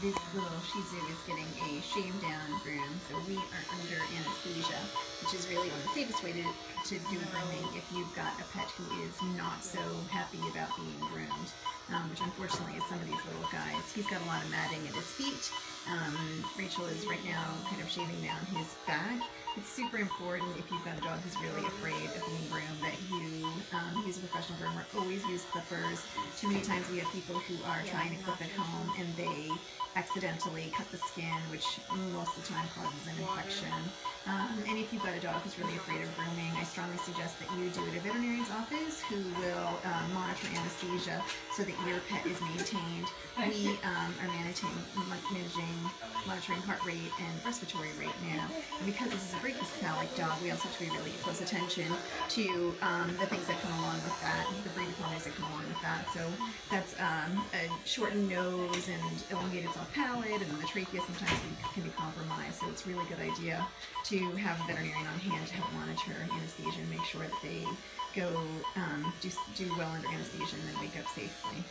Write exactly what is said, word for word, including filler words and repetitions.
this little Shih Tzu is getting a shave down groom, so we are under anesthesia, which is really the safest way to, to do grooming if you've got a pet who is not so happy about being groomed, um, which unfortunately is some of these little guys. He's got a lot of matting at his feet. Um, Rachel is right now kind of shaving down his back. It's super important if you've got a dog who's really afraid of being groomed that you um, use a professional groomer. Always use clippers. Too many times we have people who are trying to clip at home and they accidentally cut the skin, which most of the time causes an infection. Um, and if you've got a dog who's really afraid of grooming, I strongly suggest that you do it at a veterinarian's office who will uh, monitor anesthesia so that your pet is maintained. We um, are managing, managing monitoring heart rate and respiratory rate now. And because this is a brachycephalic dog, we also have to pay really close attention to um, the things that come along with that, the breathing problems that come along with that. So that's um, a shortened nose and elongated soft palate, and the trachea sometimes can be compromised. So it's a really good idea to have a veterinarian on hand to help monitor anesthesia and make sure that they go um, do, do well under anesthesia and then wake up safely.